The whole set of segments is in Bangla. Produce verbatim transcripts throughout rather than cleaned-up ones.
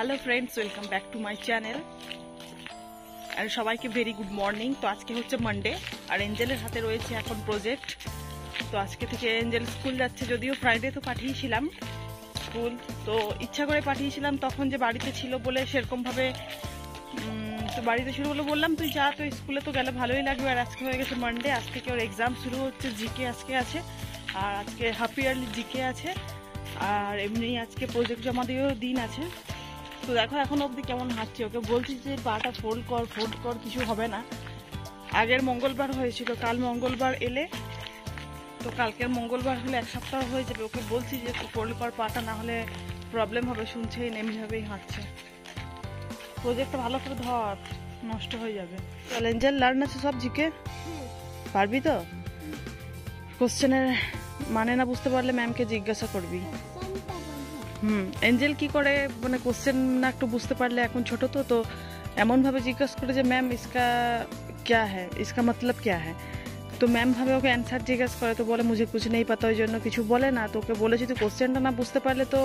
Hello friends welcome back to my channel और सबाई के भेरि गुड मर्निंग। तो आज के हे मंडे और एंजेलर हाथे रही है एन प्रोजेक्ट। तो आज के एंजेल स्कूल जादिव फ्राइडे तो पाठिएम स्कूल तो इच्छा कर पाठिएम तक जो बाड़ीते छो सरकम भावे तो बाड़ीते छो बोले बोललाम तुई जा तो स्कूले तो गेले भालोई लागबे। और आज के हो गेछे मंडे, आज के ओर एग्जाम शुरू होच्छे जिके आज के आछे और आज के हाफ ईयरली जिके आछे और एमनि आज के प्रोजेक्ट जमा देओयार दिन आछे। तो देखो एखोन अब्दि केमन हाच्छि, ओके बोलछि जे पाटा फोल्ड कर फोल्ड कर किछु होबे ना। आगेर मंगलवार होयेछिलो, काल मंगलवार एले तो कालकेर मंगलवार होले एक सप्ताह होये जाबे। ओके बोलछि जे फोल्ड कर पाटा ना होले प्रॉब्लेम होबे, शुनछेई नेमे जाबे हाच्छि। प्रोजेक्ट भलो कर धर नष्ट हो जाए। चल एंजेल लार्न आछे सब जिके पारबी तो क्वेश्चनेर माने ना बुझते पारले मैम के जिज्ञासा करबी। হুম एंजेल की करे माने क्वेश्चन ना एकटु बुझते पारले एखन छोटो तो तो एमन भावे जिज्ञासा करे जे मैम इसका क्या है, इसका मतलब क्या है। तो मैम भावे ओके आंसर जिज्ञासा करे तो बोले मुझे कुछ नहीं पता, ओई जोन्नो किछु बोले ना। तो ओके बोलेछि तुई क्वेश्चनटा ना बुझते पारले तो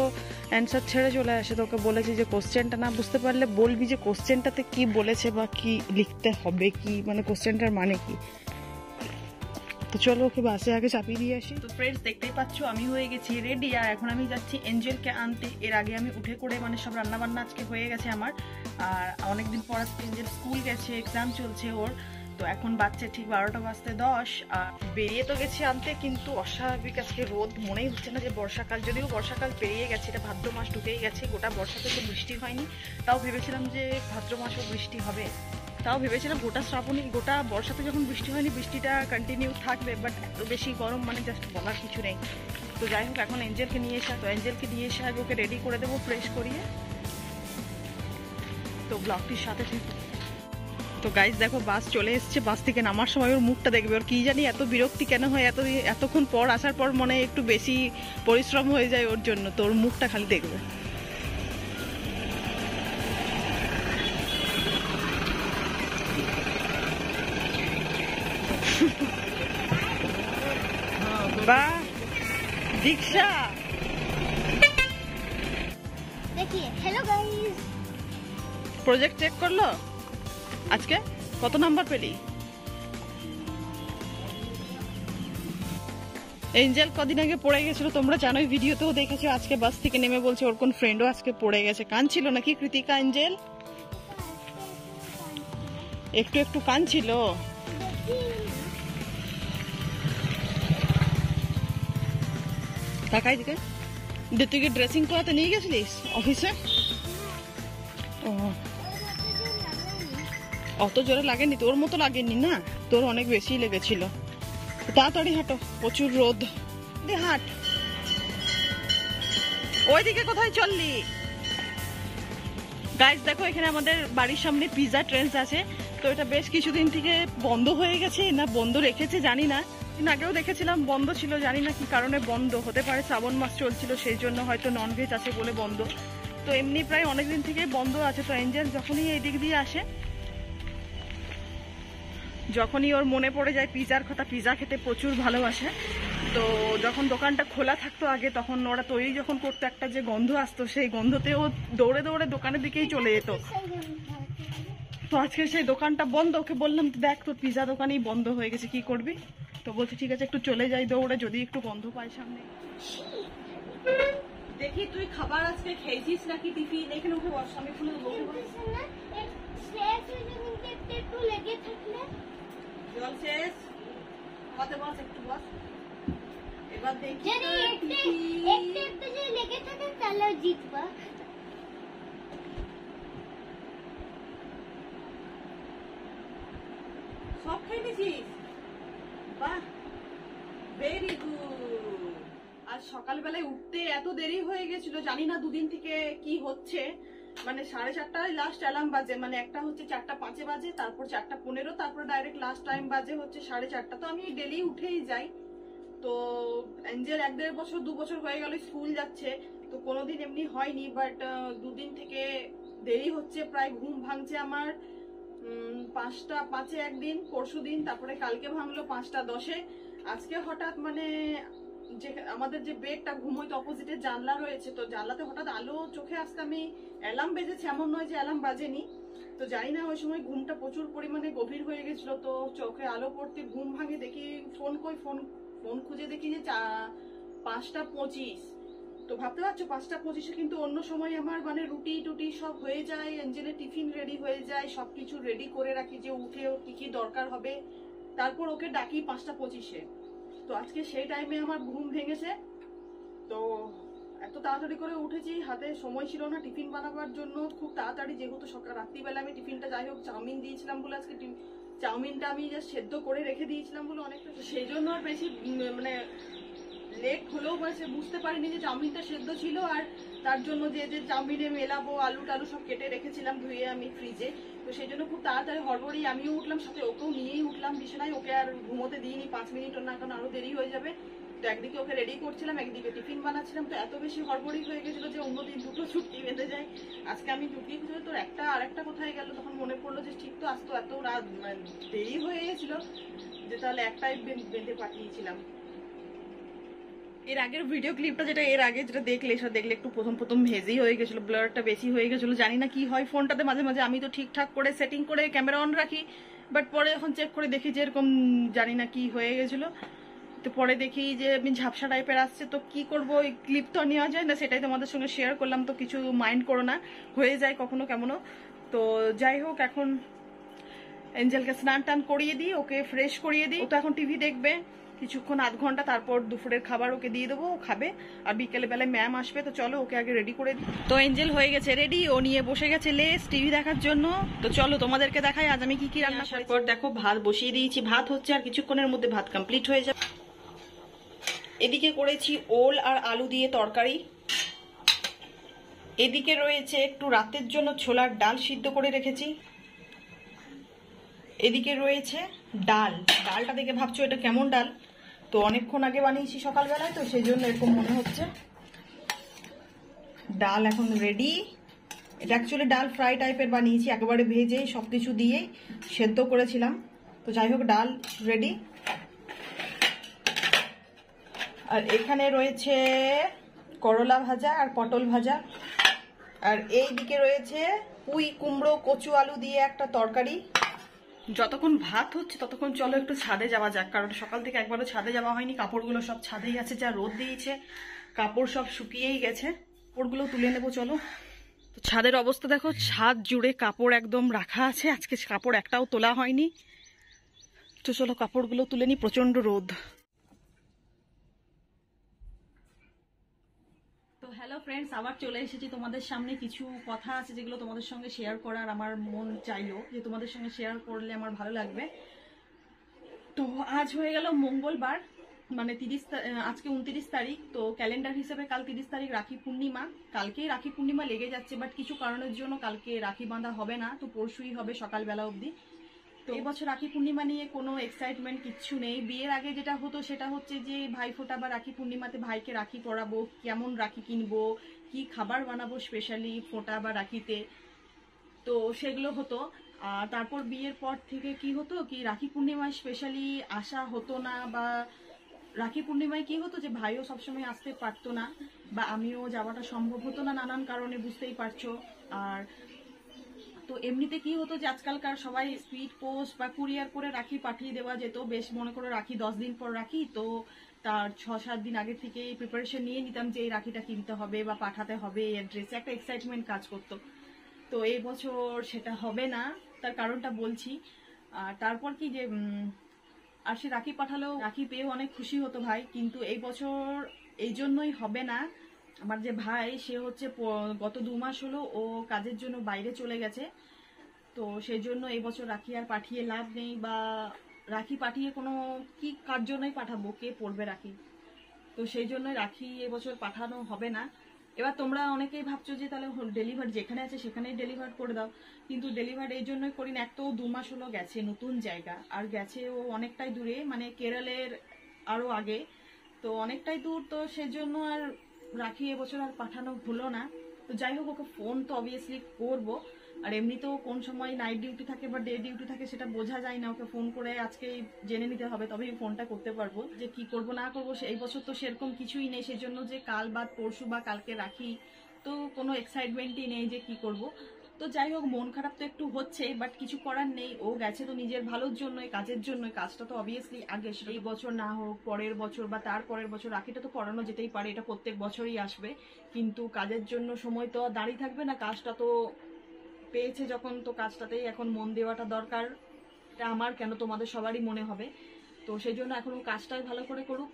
आंसर छेड़े चले आसे। तो ओके बोलेछि जे क्वेश्चनटा ना बुझते पारले बोलबी जे क्वेश्चनटाते की बोलेছে বা কি লিখতে হবে, কি মানে क्वेश्चनটার মানে কি। तो चलो ओके बासे आगे चापिए दिए आसि। तो फ्रेंड्स देखते ही पाচ্ছ আমি হয়ে গেছি রেডি আর এখন আমি যাচ্ছি এঞ্জেলকে আনতে। এর আগে আমি উঠে করে মানে সব রান্না বান্না আজকে হয়ে গেছে আমার। আর অনেক দিন পর আজকে এঞ্জেল স্কুল গেছে, এক্সাম চলছে ওর। তো এখন বাচ্চা ঠিক বারোটা বাজতে দশ আর বেরিয়ে তো গেছি আনতে, কিন্তু অস্বাভাবিক আজকে রোদ, মনেই হচ্ছে না যে বর্ষাকাল। যদিও বর্ষাকাল পেরিয়ে গেছে, এটা ভাদ্র মাস ঢুকেই গেছে, গোটা বর্ষাতে তো বৃষ্টি হয়নি। তাও ভেবেছিলাম যে ভাদ্র মাসেও বৃষ্টি হবে, তাও ভেবেছিলাম গোটা শ্রাবণী গোটা বর্ষাতে যখন বৃষ্টি হয়নি বৃষ্টিটা কন্টিনিউ থাকবে। বাট এত বেশি গরম মানে জাস্ট বলার কিছু নেই। তো যাই হোক এখন এঞ্জেলকে নিয়ে এসে তো এঞ্জেলকে নিয়ে এসে আগে ওকে রেডি করে দেবো, ফ্রেশ করিয়ে। তো ব্লগটির সাথে থেকে তো গাইজ দেখো বাস চলে এসছে। বাস থেকে নামার সময় ওর মুখটা দেখবে, ওর কী জানি এত বিরক্তি কেন হয়, এত এতক্ষণ পর আসার পর মনে একটু বেশি পরিশ্রম হয়ে যায় ওর জন্য। তো ওর মুখটা খালি দেখবে। दीक्षा देखिए। हेलो गाइस, प्रोजेक्ट चेक कर लो आज के कत नंबर पेली। एंजेल कदिन आगे पड़े गेछिलो, तोमरा जानो भिडियोतेओ देखेछो। आज के बस थेके नेमे बोलछे ओर कोन फ्रेंडो आज के पड़े गेछे। कानछिलो नाकि कृतिका एंजेल? एकटु एकटु कानछिलो। তাকাই দিকে দে তুই কি ড্রেসিং করাতে নিয়ে গেছিলিস অফিসে? ও অত জোরে লাগেনি, তোর মতো লাগেনি না, তোর অনেক বেশি লেগেছিল। তাড়াতাড়ি হাঁটো, প্রচুর রোদ, দে হাঁট। ওইদিকে কোথায় চললি? গাইস দেখো এখানে আমাদের বাড়ির সামনে পিজা ট্রেন্স আছে। তো এটা বেশ কিছুদিন থেকে বন্ধ হয়ে গেছে, না বন্ধ রেখেছে জানি না। আগেও দেখেছিলাম বন্ধ ছিল, জানি না কি কারণে বন্ধ। হতে পারে শ্রাবণ মাস চলছিল সেই জন্য, হয়তো ননভেজ আছে বলে বন্ধ। তো এমনি প্রায় অনেকদিন থেকে বন্ধ আছে। তো এঞ্জেল যখনই এই দিক দিয়ে আসে, যখনই ওর মনে পড়ে যায় পিজার কথা, পিজা খেতে প্রচুর ভালোবাসে। তো যখন দোকানটা খোলা থাকতো আগে, তখন ওরা তৈরি যখন করতো একটা যে গন্ধ আসতো, সেই গন্ধতে ও দৌড়ে দৌড়ে দোকানের দিকেই চলে যেত। তো আজকে সেই দোকানটা বন্ধ। ওকে বললাম দেখ তোর পিজা দোকানই বন্ধ হয়ে গেছে, কি করবি? তো বলছে ঠিক আছে একটু চলে যাই দৌড়ে, যদি একটু গন্ধ পাই সামনে। দেখি তুই খাবার আজকে খেয়েছিস নাকি টিফিন? এখানে ওকে বসা, আমি ফুলে বসে বসে না এক শেষ হয়ে নিতে একটু লেগে থাকলে জল শেষ হতে বস, একটু বস। এবার দেখি যদি একটু একটু যদি লেগে থাকে তাহলে জিতবা। সব খেয়ে নিছিস? বাহ ভেরি গুড। আর সকালবেলায় উঠতে এত দেরি হয়ে গেছিল, জানি না দুদিন থেকে কি হচ্ছে। মানে সাড়ে চারটায় লাস্ট অ্যালার্ম বাজে, মানে একটা হচ্ছে চারটা পাঁচে বাজে, তারপর চারটা পনেরো, তারপর ডাইরেক্ট লাস্ট টাইম বাজে হচ্ছে সাড়ে চারটা। তো আমি ডেলি উঠেই যাই। তো এঞ্জেল এক দেড় বছর দু বছর হয়ে গেল স্কুল যাচ্ছে, তো কোনোদিন এমনি হয়নি। বাট দুদিন থেকে দেরি হচ্ছে, প্রায় ঘুম ভাঙছে আমার পাঁচটা পাঁচে একদিন, পরশু দিন, তারপরে কালকে ভাঙলো পাঁচটা দশে। আজকে হঠাৎ মানে যে আমাদের যে বেডটা ঘুমোই তো অপোজিটে জানলা রয়েছে, তো জানলাতে হঠাৎ আলো চোখে আসতে আমি অ্যালার্ম বেজেছে, এমন নয় যে অ্যালার্ম বাজেনি। তো জানি না ওই সময় ঘুমটা প্রচুর পরিমাণে গভীর হয়ে গেছিল, তো চোখে আলো পড়তে ঘুম ভাঙে, দেখি ফোন কই, ফোন ফোন খুঁজে দেখি যে পাঁচটা পঁচিশ। তো ভাবতে পারছো পাঁচটা পঁচিশে কিন্তু অন্য সময় আমার মানে রুটি টুটি সব হয়ে যায়, অ্যাঞ্জেলের টিফিন রেডি হয়ে যায়, সবকিছু রেডি করে রাখি যে উঠে ওর কি কি দরকার হবে, তারপর ওকে ডাকি পাঁচটা পঁচিশে। তো আজকে সেই টাইমে আমার ঘুম ভেঙেছে। তো এত তাড়াতাড়ি করে উঠেছি, হাতে সময় ছিল না টিফিন বানাবার জন্য, খুব তাড়াতাড়ি, যেহেতু সকাল রাত্রিবেলা আমি টিফিনটা যাই হোক চাউমিন দিয়েছিলাম বলে, আজকে চাউমিনটা আমি জাস্ট সেদ্ধ করে রেখে দিয়েছিলাম বলে অনেকটা, সেই জন্য আর বেশি মানে লেট হলেও সে বুঝতে পারিনি যে চাউমিনটা সেদ্ধ ছিল। আর তার জন্য যে যে চাউমিনে মেলাবো আলু টালু সব কেটে রেখেছিলাম ধুয়ে আমি ফ্রিজে, তো সেই জন্য খুব তাড়াতাড়ি হড়বড়ি আমিও উঠলাম, সাথে ওকেও নিয়েই উঠলাম বিছানায়। ওকে আর ঘুমোতে দিইনি পাঁচ মিনিটও না, কারণ আরো দেরি হয়ে যাবে। তো একদিকে ওকে রেডি করছিলাম, একদিকে টিফিন বানাচ্ছিলাম, তো এত বেশি হড়বড়ি হয়ে গেছিলো যে অন্য দিন দুটো ছুটি বেঁধে যায়, আজকে আমি ঢুকি খুঁজে তোর একটা আর একটা কোথায় গেল। তখন মনে পড়লো যে ঠিক তো আজ তো এত রাত দেরি হয়ে গেছিলো যে তাহলে একটাই বেঁধে পাঠিয়েছিলাম। এর আগের ভিডিও ক্লিপটা যেটা এর আগে যেটা দেখলে, সেটা দেখলে একটু প্রথম প্রথম হেজি হয়ে গেছিলো, ব্লারটা বেশি হয়ে গেছিলো। জানি না কি হয় ফোনটাতে মাঝে মাঝে, আমি তো ঠিকঠাক করে সেটিং করে ক্যামেরা অন রাখি, বাট পরে যখন চেক করে দেখি যে এরকম জানি না কি হয়ে গেছিলো। তো পরে দেখি যে আমি ঝাপসা টাইপের আসছে, তো কি করবো, ওই ক্লিপ তো নেওয়া যায় না, সেটাই তোমাদের সঙ্গে শেয়ার করলাম, তো কিছু মাইন্ড করো না, হয়ে যায় কখনো কেমনও। তো যাই হোক, এখন এঞ্জেলকে স্নান টান করিয়ে দিই, ওকে ফ্রেশ করিয়ে দিই, তো এখন টিভি দেখবে কিছুক্ষণ আধ ঘন্টা, তারপর দুপুরের খাবার ওকে দিয়ে দেবো, ও খাবে। আর বিকেলে বেলায় ম্যাম আসবে, তো চলো ওকে আগে রেডি করে দিই। তো এঞ্জেল হয়ে গেছে রেডি, ও নিয়ে বসে গেছে লেস টিভি দেখার জন্য। তো চলো তোমাদেরকে দেখাই আজ আমি কি কি রান্না করি। তারপর দেখো ভাত বসিয়ে দিয়েছি, ভাত হচ্ছে, আর কিছুক্ষণের মধ্যে ভাত কমপ্লিট হয়ে যাবে। এদিকে করেছি ওল আর আলু দিয়ে তরকারি, এদিকে রয়েছে একটু রাতের জন্য ছোলার ডাল সিদ্ধ করে রেখেছি, এদিকে রয়েছে ডাল। ডালটা দেখে ভাবছো এটা কেমন ডাল, তো অনেকক্ষণ আগে বানিয়েছি সকালবেলায়, তো সেই জন্য এরকম মনে হচ্ছে। ডাল এখন রেডি, এটা অ্যাকচুয়ালি ডাল ফ্রাই টাইপের বানিয়েছি, একেবারে ভেজে সব কিছু দিয়ে সেদ্ধ করেছিলাম। তো যাই হোক, ডাল রেডি। আর এখানে রয়েছে করলা ভাজা আর পটল ভাজা, আর এই দিকে রয়েছে পুঁই কুমড়ো কচু আলু দিয়ে একটা তরকারি। যতক্ষণ ভাত হচ্ছে ততক্ষণ চলো একটু ছাদে যাওয়া যাক, কারণ সকাল থেকে একবারও ছাদে যাওয়া হয়নি। কাপড়গুলো সব ছাদেই আছে, যা রোদ দিয়েছে কাপড় সব শুকিয়েই গেছে, কাপড়গুলো তুলে নেবো চলো। তো ছাদের অবস্থা দেখো, ছাদ জুড়ে কাপড় একদম রাখা আছে, আজকে কাপড় একটাও তোলা হয়নি। তো চলো কাপড়গুলো তুলে নি, প্রচন্ড রোদ। তো হ্যালো ফ্রেন্ডস, আবার চলে এসেছি তোমাদের সামনে। কিছু কথা আছে যেগুলো তোমাদের সঙ্গে শেয়ার করার আমার মন চাইলো, যে তোমাদের সঙ্গে শেয়ার করলে আমার ভালো লাগবে। তো আজ হয়ে গেল মঙ্গলবার, মানে তিরিশ, আজকে উনত্রিশ তারিখ, তো ক্যালেন্ডার হিসেবে কাল তিরিশ তারিখ রাখি পূর্ণিমা। কালকেই রাখি পূর্ণিমা লেগে যাচ্ছে, বাট কিছু কারণের জন্য কালকে রাখি বাঁধা হবে না, তো পরশুই হবে সকালবেলা অবধি। তো এই বছর রাখি পূর্ণিমা নিয়ে কোনো এক্সাইটমেন্ট কিচ্ছু নেই। বিয়ের আগে যেটা হতো সেটা হচ্ছে যে ভাইফোঁটা বা রাখি পূর্ণিমাতে ভাইকে রাখি পরাবো, কেমন রাখি কিনবো, কি খাবার বানাবো স্পেশালি ফোঁটা বা রাখিতে, তো সেগুলো হতো। আর তারপর বিয়ের পর থেকে কি হতো কি, রাখি পূর্ণিমায় স্পেশালি আসা হতো না, বা রাখি পূর্ণিমায় কি হতো যে ভাইও সবসময় আসতে পারতো না, বা আমিও যাওয়াটা সম্ভব হতো না নানান কারণে, বুঝতেই পারছো। আর তো এমনিতে কি হতো যে আজকালকার সবাই স্পিড পোস্ট বা কুরিয়ার করে রাখি পাঠিয়ে দেওয়া যেত, বেশ মনে করে রাখি দশ দিন পর রাখি, তো তার ছ সাত দিন আগে থেকে প্রিপারেশন নিয়ে নিতাম যে এই রাখিটা কিনতে হবে বা পাঠাতে হবে, এই অ্যাড্রেসে একটা এক্সাইটমেন্ট কাজ করতো। তো এই বছর সেটা হবে না, তার কারণটা বলছি। আর তারপর কি যে আর সে রাখি পাঠালেও রাখি পেয়েও অনেক খুশি হতো ভাই, কিন্তু এই বছর এই জন্যই হবে না। আমার যে ভাই, সে হচ্ছে গত দু মাস হলো ও কাজের জন্য বাইরে চলে গেছে, তো সেই জন্য এই বছর রাখি আর পাঠিয়ে লাভ নেই, বা রাখি পাঠিয়ে কোনো কি কার জন্যই পাঠাবো, কে পড়বে রাখি, তো সেই জন্য রাখি এবছর পাঠানো হবে না। এবার তোমরা অনেকেই ভাবছো যে তাহলে ডেলিভার যেখানে আছে সেখানেই ডেলিভার করে দাও, কিন্তু ডেলিভার এই জন্যই করি না, এক তো দু মাস হলো গেছে নতুন জায়গা, আর গেছে ও অনেকটাই দূরে, মানে কেরলের আরও আগে, তো অনেকটাই দূর, তো সেজন্য আর রাখি এবছর আর পাঠানো হলো না। তো যাই হোক, ওকে ফোন তো অবভিয়াসলি করবো, আর এমনিতেও কোন সময় নাইট ডিউটি থাকে বা ডে ডিউটি থাকে সেটা বোঝা যায় না, ওকে ফোন করে আজকে জেনে নিতে হবে, তবেই ফোনটা করতে পারবো যে কি করব না করবো। এই বছর তো সেরকম কিছুই নেই, সেজন্য যে কাল বাদ পরশু বা কালকে রাখি তো কোনো এক্সাইটমেন্টই নেই যে কি করব। তো যাই হোক মন খারাপ তো একটু হচ্ছে, বাট কিছু করার নেই, ও গেছে তো নিজের ভালোর জন্যই, কাজের জন্যই। কাজটা তো অবভিয়াসলি আগে, এই বছর না হোক পরের বছর বা তার পরের বছর রাখিটা তো পড়ানো যেতেই পারে, এটা প্রত্যেক বছরই আসবে, কিন্তু কাজের জন্য সময় তো দাঁড়িয়ে থাকবে না। কাজটা তো পেয়েছে যখন, তো কাজটাতেই এখন মন দেওয়াটা দরকার। এটা আমার কেন, তোমাদের সবারই মনে হবে। তো সেই জন্য এখন কাজটাই ভালো করে করুক,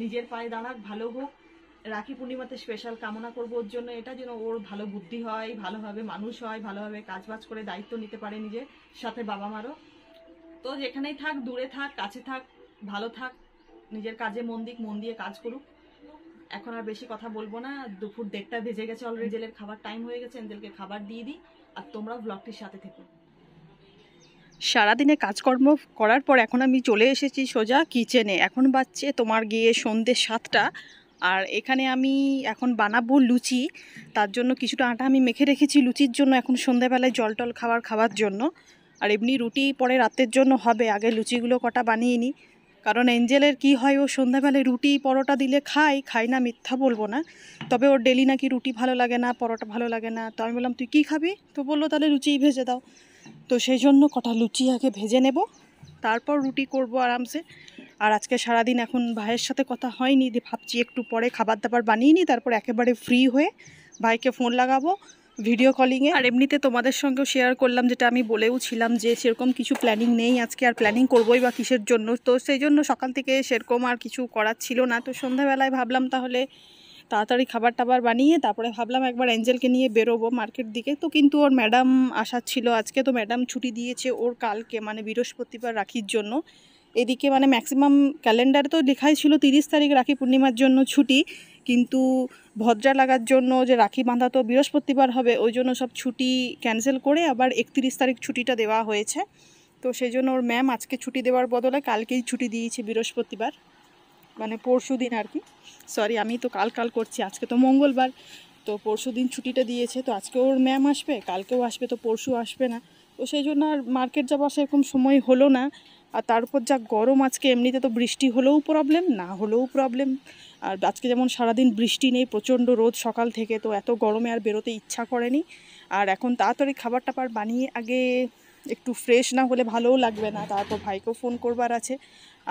নিজের পায়ে দাঁড়াক, ভালো হোক। রাখি পূর্ণিমাতে স্পেশাল কামনা করবো ওর জন্য, এটা যেন ওর ভালো বুদ্ধি হয়, ভালোভাবে মানুষ হয়, ভালোভাবে কাজবাজ করে দায়িত্ব নিতে পারে নিজের, সাথে বাবা মারও। তো যেখানেই থাক, দূরে থাক কাছে থাক, ভালো থাক, নিজের কাজে মন দিক, মন দিয়ে কাজ করুক। এখন আর বেশি কথা বলবো না, দুপুর দেড়টা বেজে গেছে অলরেডি, জেলের খাবার টাইম হয়ে গেছে, এঞ্জেলকে খাবার দিয়ে দিই, আর তোমরা ব্লগটির সাথে থেকো। সারাদিনে কাজকর্ম করার পর এখন আমি চলে এসেছি সোজা কিচেনে। এখন বাজছে তোমার গিয়ে সন্ধ্যে সাতটা, আর এখানে আমি এখন বানাবো লুচি। তার জন্য কিছুটা আটা আমি মেখে রেখেছি লুচির জন্য, এখন সন্ধ্যাবেলায় জল টল খাবার খাওয়ার জন্য। আর এমনি রুটি পরে রাতের জন্য হবে, আগে লুচিগুলো কটা বানিয়ে নিই, কারণ এঞ্জেলের কি হয়, ও সন্ধ্যাবেলায় রুটি পরোটা দিলে খাই খাই না মিথ্যা বলবো না, তবে ওর ডেলি নাকি রুটি ভালো লাগে না, পরোটা ভালো লাগে না। তো আমি বললাম তুই কী খাবি, তো বললো তাহলে লুচিই ভেজে দাও। তো সেই জন্য কটা লুচি আগে ভেজে নেব, তারপর রুটি করব আরামসে। আর আজকে সারাদিন এখন ভাইয়ের সাথে কথা হয়নি, ভাবছি একটু পরে খাবার দাবার বানিয়ে নিই, তারপর একেবারে ফ্রি হয়ে ভাইকে ফোন লাগাবো ভিডিও কলিংয়ে। আর এমনিতে তোমাদের সঙ্গেও শেয়ার করলাম, যেটা আমি বলেও ছিলাম যে সেরকম কিছু প্ল্যানিং নেই আজকে, আর প্ল্যানিং করবোই বা কিসের জন্য। তো সেই জন্য সকাল থেকে সেরকম আর কিছু করার ছিল না। তো সন্ধ্যাবেলায় ভাবলাম তাহলে তাড়াতাড়ি খাবার টাবার বানিয়ে তারপরে ভাবলাম একবার এঞ্জেলকে নিয়ে বেরোবো মার্কেট দিকে। তো কিন্তু ওর ম্যাডাম আসার ছিল আজকে, তো ম্যাডাম ছুটি দিয়েছে ওর কালকে, মানে বৃহস্পতিবার রাখির জন্য। এদিকে মানে ম্যাক্সিমাম ক্যালেন্ডারে তো লেখাই ছিল তিরিশ তারিখ রাখি পূর্ণিমার জন্য ছুটি, কিন্তু ভদ্রা লাগার জন্য যে রাখি বাঁধা তো বৃহস্পতিবার হবে, ওই জন্য সব ছুটি ক্যান্সেল করে আবার একত্রিশ তারিখ ছুটিটা দেওয়া হয়েছে। তো সেই জন্য ওর ম্যাম আজকে ছুটি দেওয়ার বদলে কালকেই ছুটি দিয়েছে বৃহস্পতিবার, মানে পরশু দিন আর কি, সরি আমি তো কাল কাল করছি, আজকে তো মঙ্গলবার, তো পরশু দিন ছুটিটা দিয়েছে। তো আজকে ওর ম্যাম আসবে, কালকেও আসবে, তো পরশু আসবে না। তো সেই জন্য আর মার্কেট যাওয়ার সেরকম সময় হলো না। আর তারপর যা গরম আজকে, এমনিতে তো বৃষ্টি হলেও প্রবলেম না হলেও প্রবলেম, আর আজকে যেমন সারাদিন বৃষ্টি নেই, প্রচণ্ড রোদ সকাল থেকে, তো এত গরমে আর বেরোতে ইচ্ছা করেনি। আর এখন তাড়াতাড়ি খাবার টাবার বানিয়ে আগে একটু ফ্রেশ না হলে ভালোও লাগবে না, তারপর ভাইকেও ফোন করবার আছে।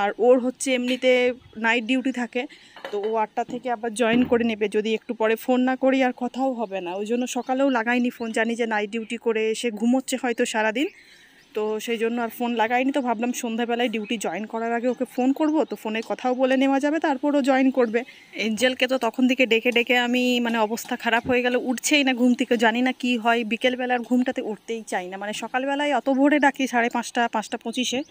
আর ওর হচ্ছে এমনিতে নাইট ডিউটি থাকে, তো ও আটটা থেকে আবার জয়েন করে নেবে, যদি একটু পরে ফোন না করি আর কথাও হবে না। ওই জন্য সকালেও লাগাইনি ফোন, জানি যে নাইট ডিউটি করে এসে ঘুমোচ্ছে হয়তো সারাদিন, তো সেই জন্য আর ফোন লাগাইনি। তো ভাবলাম সন্ধ্যাবেলায় ডিউটি জয়েন করার আগে ওকে ফোন করব, তো ফোনে কথাও বলে নেওয়া যাবে, তারপর ও জয়েন করবে। এঞ্জেলকে তো তখন থেকে ডেকে ডেকে আমি মানে অবস্থা খারাপ হয়ে গেল, উঠছেই না ঘুম থেকে, জানি না কি হয়, বিকেলবেলার ঘুমটাতে উঠতেই চাই না। মানে সকালবেলায় অত ভোরে ডাকি, সাড়ে পাঁচটা পাঁচটা পঁচিশে,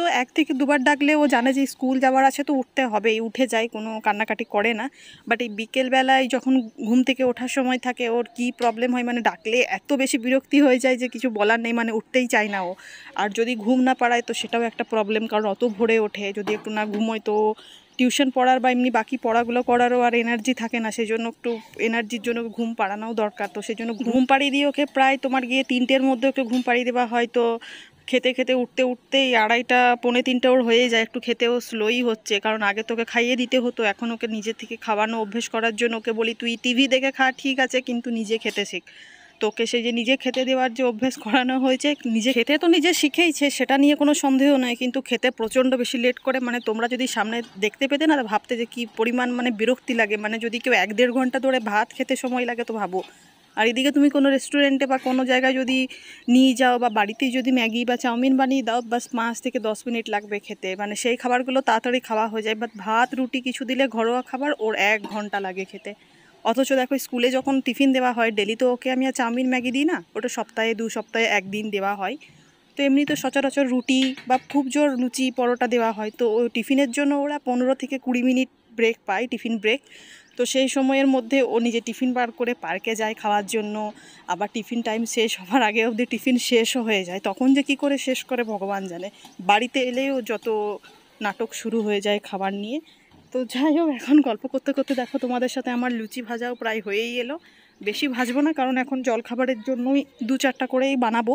তো এক থেকে দুবার ডাকলে ও জানে যে স্কুল যাওয়ার আছে তো উঠতে হবে, উঠে যায়, কোনো কান্নাকাটি করে না। বাট এই বিকেলবেলায় যখন ঘুম থেকে ওঠার সময় থাকে ওর কি প্রবলেম হয়, মানে ডাকলে এত বেশি বিরক্তি হয়ে যায় যে কিছু বলার নেই, মানে উঠতেই চায় না ও। আর যদি ঘুম না পাড়ায় তো সেটাও একটা প্রবলেম, কারণ অত ভোরে ওঠে, যদি একটু না ঘুমোয় তো টিউশন পড়ার বা এমনি বাকি পড়াগুলো করারও আর এনার্জি থাকে না, সেজন্য একটু এনার্জির জন্য ঘুম পাড়ানোও দরকার। তো সেজন্য ঘুম পাড়িয়ে দিয়ে ওকে প্রায় তোমার গিয়ে তিনটের মধ্যে ওকে ঘুম পাড়িয়ে দেওয়া হয়। তো খেতে খেতে উঠতে উঠতেই আড়াইটা পৌনে তিনটা ওর হয়ে যায়, একটু খেতেও স্লোই হচ্ছে, কারণ আগে তোকে খাইয়ে দিতে হতো, এখন ওকে নিজে থেকে খাওয়ানো অভ্যেস করার জন্য ওকে বলি তুই টিভি দেখে খা ঠিক আছে, কিন্তু নিজে খেতে শিখ। তোকে সেই যে নিজে খেতে দেওয়ার যে অভ্যেস করানো হয়েছে, নিজে খেতে তো নিজে শিখেইছে, সেটা নিয়ে কোনো সন্দেহ নয়, কিন্তু খেতে প্রচণ্ড বেশি লেট করে, মানে তোমরা যদি সামনে দেখতে পেতে না, ভাবতে যে কী পরিমাণ মানে বিরক্তি লাগে। মানে যদি কেউ এক দেড় ঘন্টা ধরে ভাত খেতে সময় লাগে তো ভাবো, আর এদিকে তুমি কোনো রেস্টুরেন্টে বা কোনো জায়গায় যদি নিয়ে যাও বা বাড়িতেই যদি ম্যাগি বা চাউমিন বানিয়ে দাও, বাস পাঁচ থেকে দশ মিনিট লাগবে খেতে, মানে সেই খাবারগুলো তাড়াতাড়ি খাওয়া হয়ে যায়। বাট ভাত রুটি কিছু দিলে ঘরোয়া খাবার ওর এক ঘন্টা লাগে খেতে। অথচ দেখো স্কুলে যখন টিফিন দেওয়া হয় ডেলি, তো ওকে আমি আর চাউমিন ম্যাগি দিই না, ওটা সপ্তাহে দু সপ্তাহে একদিন দেওয়া হয়। তো এমনি তো সচরাচর রুটি বা খুব জোর লুচি পরোটা দেওয়া হয়, তো ওই টিফিনের জন্য ওরা পনেরো থেকে কুড়ি মিনিট ব্রেক পায়, টিফিন ব্রেক। তো সেই সময়ের মধ্যে ও নিজে টিফিন বার করে পার্কে যায় খাওয়ার জন্য, আবার টিফিন টাইম শেষ হওয়ার আগে অবধি টিফিন শেষও হয়ে যায়, তখন যে কি করে শেষ করে ভগবান জানে। বাড়িতে এলেও যত নাটক শুরু হয়ে যায় খাবার নিয়ে। তো যাই হোক, এখন গল্প করতে করতে দেখো তোমাদের সাথে আমার লুচি ভাজাও প্রায় হয়েই এলো। বেশি ভাজবো না, কারণ এখন জলখাবারের জন্যই দু চারটা করেই বানাবো,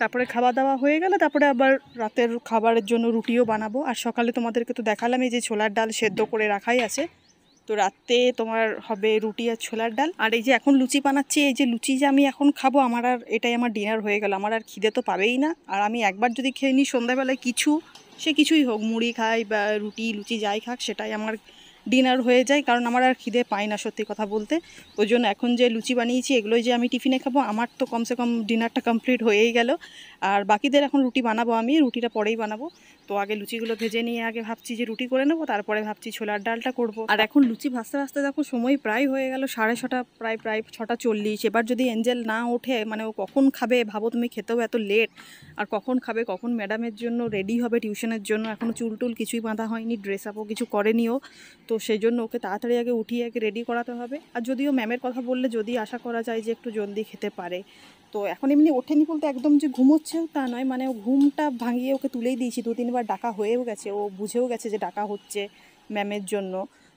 তারপরে খাওয়া দাওয়া হয়ে গেলে তারপরে আবার রাতের খাবারের জন্য রুটিও বানাবো। আর সকালে তোমাদেরকে তো দেখালাম এই যে ছোলার ডাল সেদ্ধ করে রাখাই আছে, तो রাতে তোমার হবে রুটি আর ছোলার ডাল। আর এই যে এখন লুচি বানাচ্ছি, এই যে লুচি যে আমি এখন খাবো আমার আর এটাই আমার ডিনার হয়ে গেল। আমার আর খিদে তো পাবেই না। আর আমি একবার যদি খেয়ে নিই সন্ধ্যাবেলায় কিছু, সে কিছুই হোক, মুড়ি খাই বা রুটি লুচি যাই খাক, সেটাই আমার ডিনার হয়ে যায়। কারণ আমার আর খিদে পায় না সত্যি কথা বলতে। ওই জন্য এখন যে লুচি বানিয়েছি এগুলোই যে আমি টিফিনে খাবো, আমার তো কমসে কম ডিনারটা কমপ্লিট হয়েই গেল। আর বাকিদের এখন রুটি বানাবো, আমি রুটিটা পরেই বানাবো। তো আগে লুচিগুলো ভেজে নিয়ে আগে ভাবছি যে রুটি করে নেবো, তারপরে ভাবছি ছোলার ডালটা করব। আর এখন লুচি ভাজতে ভাজতে দেখো সময় প্রায় হয়ে গেল সাড়ে ছটা, প্রায় প্রায় ছটা চল্লিশ। এবার যদি এঞ্জেল না ওঠে, মানে ও কখন খাবে ভাবো তুমি, খেতেও এত লেট, আর কখন খাবে, কখন ম্যাডামের জন্য রেডি হবে টিউশনের জন্য। এখনও চুল টুল কিছুই বাঁধা হয়নি, ড্রেস আপও কিছু করেনিও, তো সেই জন্য ওকে তাড়াতাড়ি আগে উঠিয়ে আগে রেডি করাতে হবে। আর যদিও ম্যামের কথা বললে যদি আশা করা যায় যে একটু জলদি খেতে পারে। তো এখন এমনি ওঠেনি বলতে একদম যে ঘুমোচ্ছেও তা নয়, মানে ও ঘুমটা ভাঙিয়ে ওকে তুলেই দিয়েছি, দু তিনবার ডাকা হয়েও গেছে, ও বুঝেও গেছে যে ডাকা হচ্ছে ম্যামের জন্য।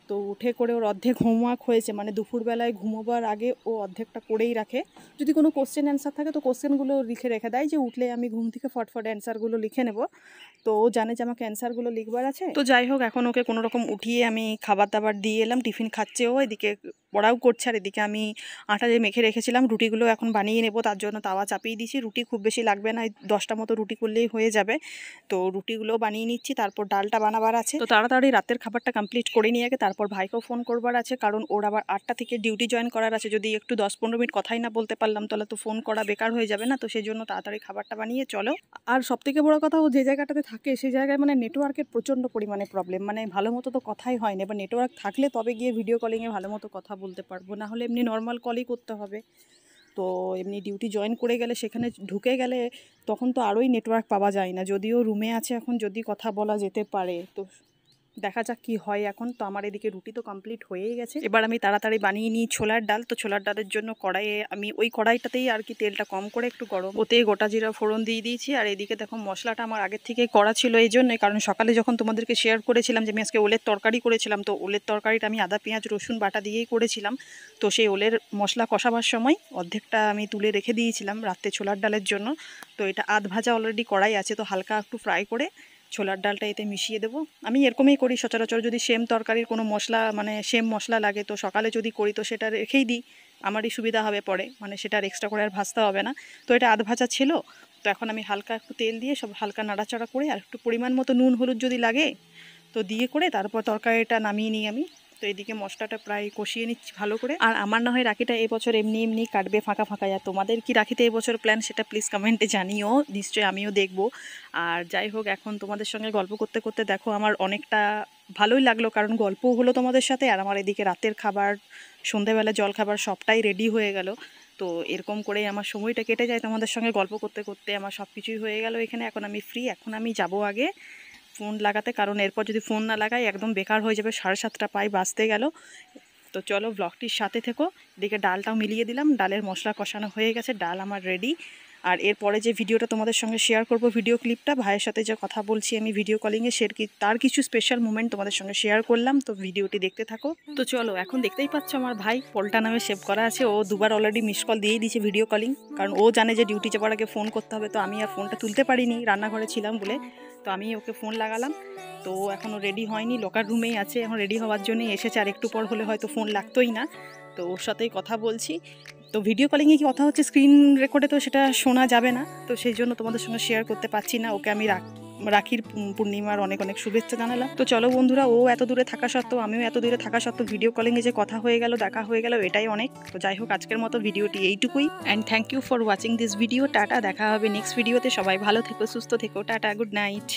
তো উঠে করে ওর অর্ধেক হোমওয়ার্ক হয়েছে, মানে দুপুরবেলায় ঘুমোবার আগে ও অর্ধেকটা করেই রাখে। যদি কোনো কোশ্চেন অ্যান্সার থাকে তো কোশ্চেনগুলো লিখে রেখে দেয় যে উঠলে আমি ঘুম থেকে ফটফট অ্যান্সারগুলো লিখে নেব। তো ও জানে যে আমাকে অ্যান্সারগুলো লিখবার আছে। তো যাই হোক, এখন ওকে কোনো রকম উঠিয়ে আমি খাবার দাবার দিয়ে এলাম, টিফিন খাচ্ছে ও, এদিকে পড়াও করছে। আর এদিকে আমি আটা যে মেখে রেখেছিলাম রুটিগুলো এখন বানিয়ে নেব, তার জন্য তাওয়া চাপিয়ে দিয়েছি। রুটি খুব বেশি লাগবে না, দশটা মতো রুটি করলেই হয়ে যাবে। তো রুটিগুলো বানিয়ে নিচ্ছি, তারপর ডালটা বানাবার আছে। তো তাড়াতাড়ি রাতের খাবারটা কমপ্লিট করে নিয়ে আগে তারপর ভাইকেও ফোন করবার আছে, কারণ ওর আবার আটটা থেকে ডিউটি জয়েন করার আছে। যদি একটু দশ পনেরো মিনিট কথাই না বলতে পারলাম তাহলে তো ফোন করা বেকার হয়ে যাবে না। তো সেই জন্য তাড়াতাড়ি খাবারটা বানিয়ে চলো। আর সবথেকে বড় কথা, ও যে জায়গাটাতে থাকে সেই জায়গায় মানে নেটওয়ার্কের প্রচণ্ড পরিমাণে প্রবলেম, মানে ভালো মতো তো কথাই হয় না। এবার নেটওয়ার্ক থাকলে তবে গিয়ে ভিডিও কলিংয়ে ভালো মতো কথা বলতে পারবো, না হলে এমনি নর্মাল কলই করতে হবে। তো এমনি ডিউটি জয়েন করে গেলে সেখানে ঢুকে গেলে তখন তো আরোই নেটওয়ার্ক পাওয়া যায় না। যদিও রুমে আছে এখন, যদি কথা বলা যেতে পারে, তো দেখা যাক কী হয় এখন। তো আমার এদিকে রুটি তো কমপ্লিট হয়েই গেছে। এবার আমি তাড়াতাড়ি বানিয়ে নিই ছোলার ডাল। তো ছোলার ডালের জন্য কড়াইয়ে আমি ওই কড়াইটাতেই আর কি তেলটা কম করে একটু গরম, ওতে গোটা জিরা ফোড়ন দিয়ে দিয়েছি। আর এদিকে দেখো মশলাটা আমার আগের থেকেই করা ছিল এই জন্যে, কারণ সকালে যখন তোমাদেরকে শেয়ার করেছিলাম যে আমি আজকে ওলের তরকারি করেছিলাম, তো ওলের তরকারিটা আমি আদা পেঁয়াজ রসুন বাটা দিয়েই করেছিলাম। তো সেই ওলের মশলা কষাবার সময় অর্ধেকটা আমি তুলে রেখে দিয়েছিলাম রাতে ছোলার ডালের জন্য। তো এটা আধ ভাজা অলরেডি কড়াই আছে, তো হালকা একটু ফ্রাই করে ছোলার ডালটা এতে মিশিয়ে দেবো। আমি এরকমই করি সচরাচর, যদি সেম তরকারির কোনো মশলা মানে সেম মশলা লাগে তো সকালে যদি করি তো সেটা রেখেই দিই, আমারই সুবিধা হবে পরে, মানে সেটা আর এক্সট্রা করে আর ভাজতে হবে না। তো এটা আধ ভাজা ছিল, তো এখন আমি হালকা একটু তেল দিয়ে সব হালকা নাড়াচাড়া করে আর একটু পরিমাণ মতো নুন হলুদ যদি লাগে তো দিয়ে করে তারপর তরকারিটা নামিয়ে নিই আমি। তো এদিকে মশলাটা প্রায় কষিয়ে নিচ্ছি ভালো করে। আর আমার না হয় রাখিটা এবছর এমনি এমনি কাটবে ফাঁকা ফাঁকা, আর তোমাদের কি রাখিতে এবছর প্ল্যান সেটা প্লিজ কমেন্টে জানিও, নিশ্চয়ই আমিও দেখব। আর যাই হোক, এখন তোমাদের সঙ্গে গল্প করতে করতে দেখো আমার অনেকটা ভালোই লাগলো, কারণ গল্পও হলো তোমাদের সাথে, আর আমার এদিকে রাতের খাবার সন্ধেবেলা জল খাবার সবটাই রেডি হয়ে গেল। তো এরকম করেই আমার সময়টা কেটে যায় তোমাদের সঙ্গে গল্প করতে করতে, আমার সব কিছুই হয়ে গেল এখানে। এখন আমি ফ্রি, এখন আমি যাব আগে ফোন লাগাতে, কারণ এরপর যদি ফোন না লাগাই একদম বেকার হয়ে যাবে, সাড়ে সাতটা পাই বাজতে গেল। তো চলো ব্লগটির সাথে থেকো। এদিকে ডালটাও মিলিয়ে দিলাম, ডালের মশলা কষানো হয়ে গেছে, ডাল আমার রেডি। আর এরপরে যে ভিডিওটা তোমাদের সঙ্গে শেয়ার করব, ভিডিও ক্লিপটা ভাইয়ের সাথে যে কথা বলছি আমি ভিডিও কলিংয়ে, সে তার কিছু স্পেশাল মুমেন্ট তোমাদের সঙ্গে শেয়ার করলাম, তো ভিডিওটি দেখতে থাকো। তো চলো, এখন দেখতেই পাচ্ছ আমার ভাই পল্টা নামে সেভ করা আছে, ও দুবার অলরেডি মিস কল দিয়েই দিয়েছে ভিডিও কলিং, কারণ ও জানে যে ডিউটি যাওয়ার আগে ফোন করতে হবে। তো আমি আর ফোনটা তুলতে পারিনি রান্নাঘরে ছিলাম বলে, তো আমি ওকে ফোন লাগালাম, তো এখনও রেডি হয়নি, লকার রুমেই আছে, এখন রেডি হওয়ার জন্যই এসেছে। আর একটু পর হলে হয়তো ফোন লাগতোই না, তো ওর সাথেই কথা বলছি। তো ভিডিও কলিংয়ে কি কথা হচ্ছে স্ক্রিন রেকর্ডে তো সেটা শোনা যাবে না, তো সেই জন্য তোমাদের সঙ্গে শেয়ার করতে পারছি না। ওকে আমি রাখ রাখির পূর্ণিমার অনেক অনেক শুভেচ্ছা জানালাম। তো চলো বন্ধুরা, ও এত দূরে থাকা সত্ত্বেও আমিও এত দূরে থাকা সত্ত্বেও ভিডিও কলিংয়ে যে কথা হয়ে গেল, দেখা হয়ে গেল, এটাই অনেক। তো যাই হোক, আজকের মতো ভিডিওটি এইটুকুই, and thank you for watching this video. Tata, দেখা হবে নেক্সট ভিডিওতে। সবাই ভালো থেকো, সুস্থ থেকো, টাটা, গুড নাইট।